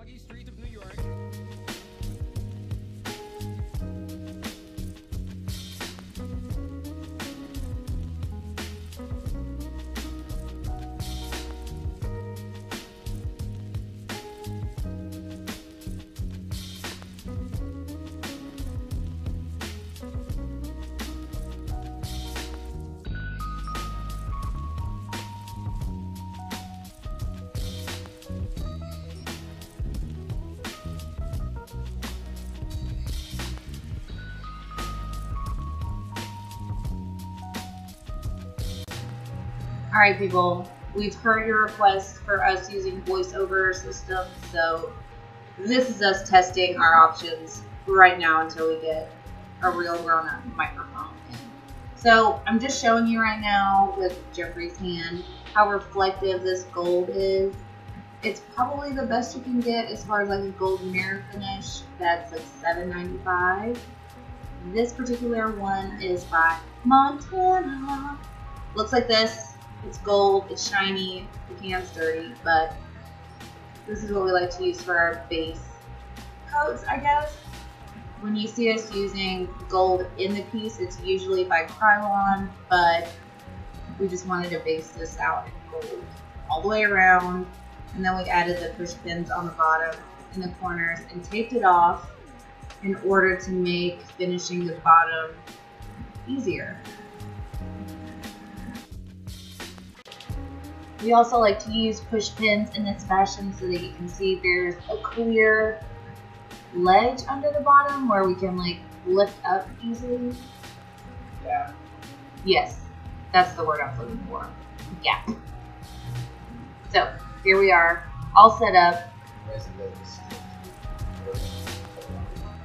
muggy streets of New York. Alright people, we've heard your request for us using voiceover system, so this is us testing our options right now until we get a real grown-up microphone. So I'm just showing you right now with Jeffrey's hand how reflective this gold is. It's probably the best you can get as far as like a gold mirror finish. That's like $7.95. This particular one is by Montana. Looks like this. It's gold, it's shiny, the can's dirty, but this is what we like to use for our base coats, I guess. When you see us using gold in the piece, it's usually by Krylon, but we just wanted to base this out in gold all the way around. And then we added the push pins on the bottom and the corners and taped it off in order to make finishing the bottom easier. We also like to use push pins in this fashion so that you can see there's a clear ledge under the bottom where we can like lift up easily. Yeah. Yes, that's the word I'm looking for. Yeah. So here we are, all set up.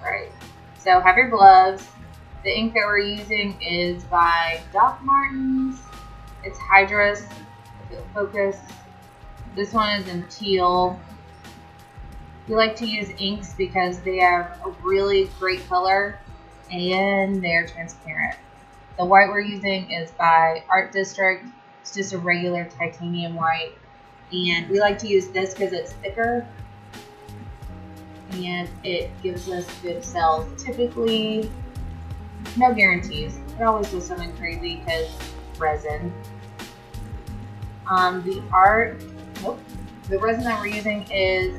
Right. So have your gloves. The ink that we're using is by Doc Martens. It's Hydrous. Focus. This one is in teal. We like to use inks because they have a really great color and they're transparent. The white we're using is by Art District. It's just a regular titanium white, and we like to use this because it's thicker and it gives us good cells. Typically, no guarantees. It always does something crazy because resin. The resin that we're using is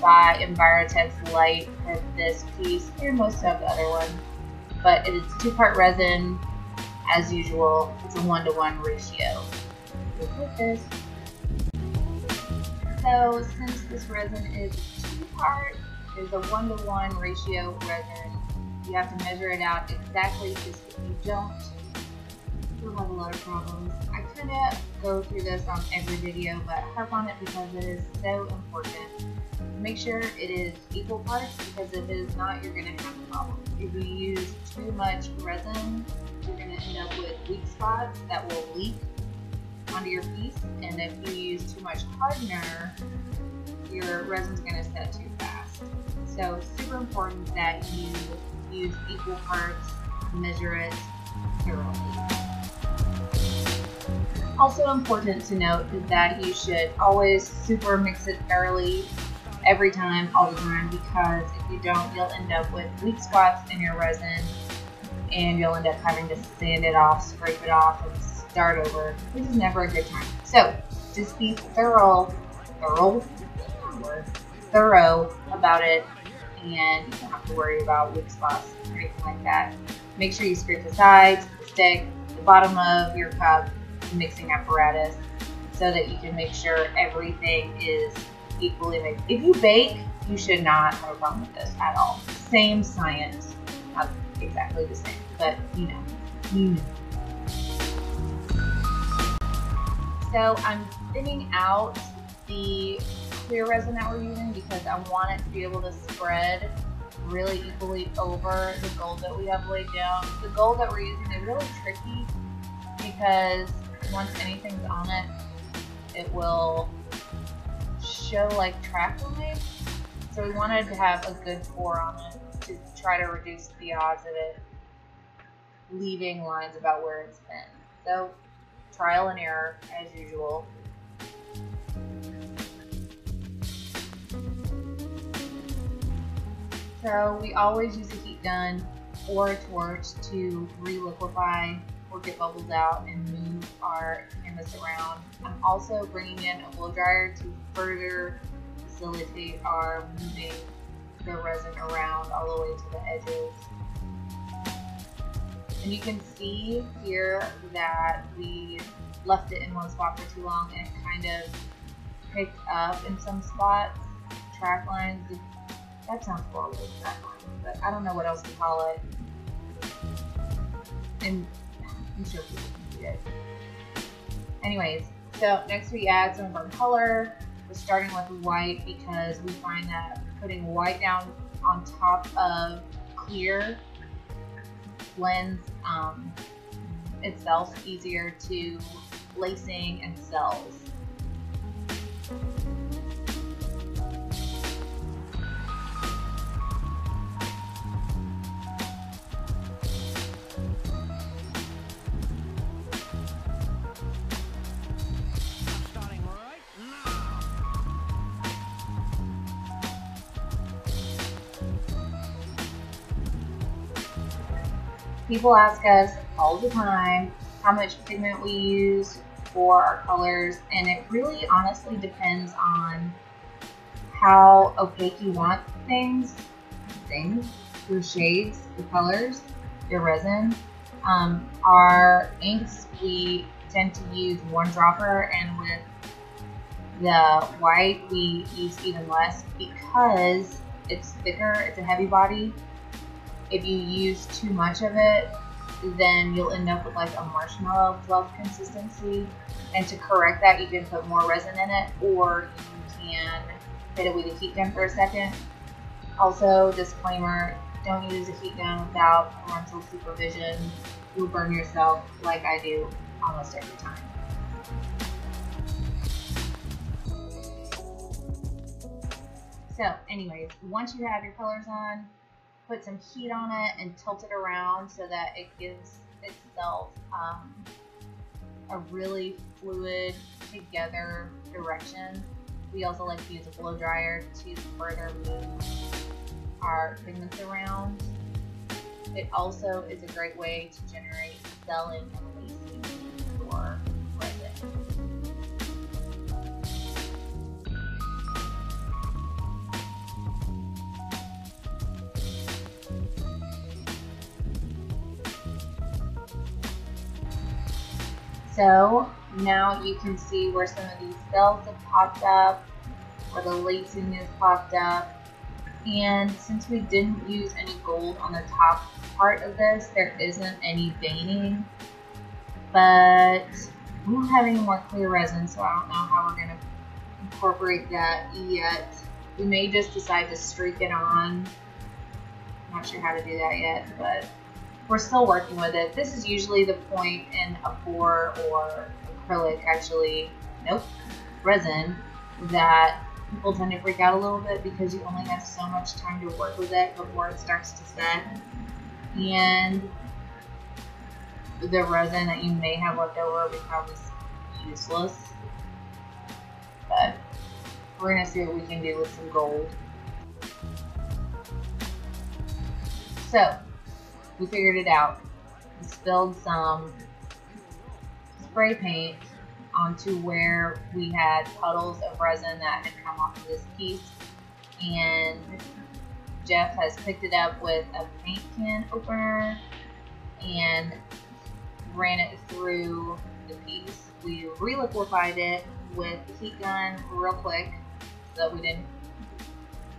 by Envirotex Light for this piece and most of the other one, but it is 2-part resin as usual. It's a 1-to-1 ratio. So since this resin is 2-part, it's a 1-to-1 ratio resin. You have to measure it out exactly because if you don't, you'll have a lot of problems. I couldn't go through this on every video, but harp on it because it is so important. Make sure it is equal parts, because if it is not, you're going to have a problem. If you use too much resin, you're going to end up with weak spots that will leak onto your piece, and if you use too much hardener, your resin's going to set too fast. So super important that you use equal parts, measure it thoroughly. Also important to note is that you should always super mix it thoroughly every time, all the time, because if you don't, you'll end up with weak spots in your resin and you'll end up having to sand it off, scrape it off, and start over, which is never a good time. So just be thorough about it, and you don't have to worry about weak spots or anything like that. Make sure you scrape the sides, the stick, the bottom of your cup, mixing apparatus, so that you can make sure everything is equally mixed. If you bake, you should not have a problem with this at all. Same science, not exactly the same, but you know. So I'm thinning out the clear resin that we're using because I want it to be able to spread really equally over the gold that we have laid down. The gold that we're using is really tricky because once anything's on it, it will show like track on it. So we wanted to have a good pour on it to try to reduce the odds of it leaving lines about where it's been. So trial and error as usual. So we always use a heat gun or a torch to re-liquefy or get bubbles out and move our canvas around. I'm also bringing in a blow dryer to further facilitate our moving the resin around all the way to the edges. And you can see here that we left it in one spot for too long and it kind of picked up in some spots. Track lines, that sounds horrible, track lines, but I don't know what else to call it. And I'm sure people can see it. Anyways, so next we add some of our color. We're starting with white because we find that putting white down on top of clear blends itself easier to lacing and cells. People ask us all the time how much pigment we use for our colors, and it really honestly depends on how opaque you want things, your shades, your colors, your resin. Our inks, we tend to use one dropper, and with the white we use even less because it's thicker, it's a heavy body. If you use too much of it, then you'll end up with like a marshmallow fluff consistency. And to correct that, you can put more resin in it, or you can hit it with a heat gun for a second. Also, disclaimer, don't use a heat gun without parental supervision. You'll burn yourself like I do almost every time. So anyways, once you have your colors on, put some heat on it and tilt it around so that it gives itself a really fluid together direction. We also like to use a blow dryer to further move our pigments around. It also is a great way to generate celling and lacing for resin. So now you can see where some of these cells have popped up, where the lacing has popped up. And since we didn't use any gold on the top part of this, there isn't any veining, but we don't have any more clear resin, so I don't know how we're gonna incorporate that yet. We may just decide to streak it on. I'm not sure how to do that yet, but we're still working with it. This is usually the point in a pour or acrylic, resin, that people tend to freak out a little bit because you only have so much time to work with it before it starts to set. And the resin that you may have left over will be probably useless. But we're gonna see what we can do with some gold. So, we figured it out. We spilled some spray paint onto where we had puddles of resin that had come off of this piece, and Jeff has picked it up with a paint can opener and ran it through the piece. We re-liquefied it with a heat gun real quick so that we didn't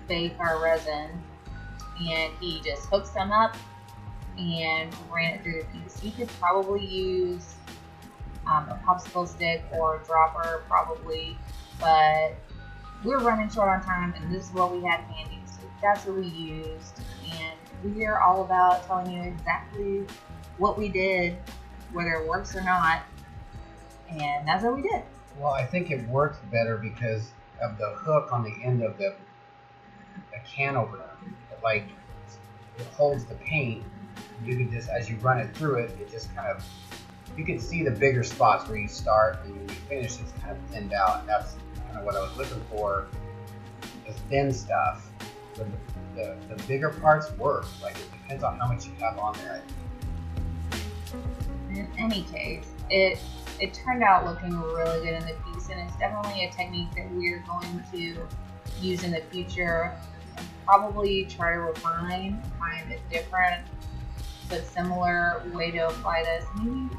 bake our resin, and he just hooked some up and ran it through the piece. You could probably use a popsicle stick or a dropper probably, but we're running short on time and this is what we had handy, so that's what we used. And we are all about telling you exactly what we did, whether it works or not, and that's what we did. Well, I think it works better because of the hook on the end of the can opener. It holds the paint. You can just, as you run it through it, it just kind of, you can see the bigger spots where you start, and when you finish, it's kind of thinned out. And that's kind of what I was looking for, the thin stuff. but the bigger parts work. Like, it depends on how much you have on there. In any case, it turned out looking really good in the piece, and it's definitely a technique that we're going to use in the future. And probably try to refine, find a different but similar way to apply this. Maybe.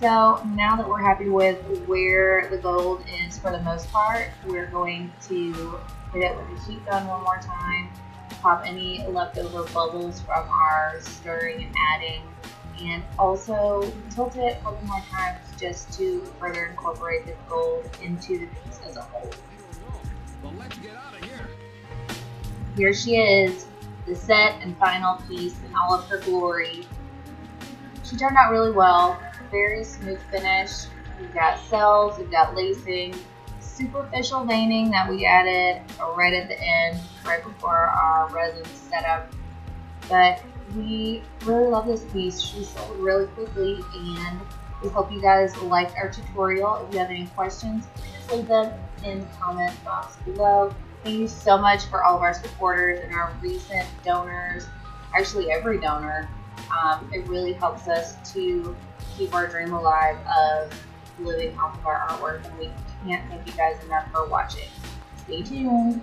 So now that we're happy with where the gold is for the most part, we're going to hit it with a heat gun one more time, pop any leftover bubbles from our stirring and adding, and also tilt it a couple more times just to further incorporate the gold into the piece as a whole. Well, let's get out of here. Here she is, the set and final piece in all of her glory. She turned out really well. Very smooth finish. We've got cells, we've got lacing, superficial veining that we added right at the end, right before our resin setup. But we really love this piece. She sold really quickly, and we hope you guys liked our tutorial. If you have any questions, please leave them in the comment box below. Thank you so much for all of our supporters and our recent donors, actually every donor. It really helps us to keep our dream alive of living off of our artwork, and we can't thank you guys enough for watching. Stay tuned.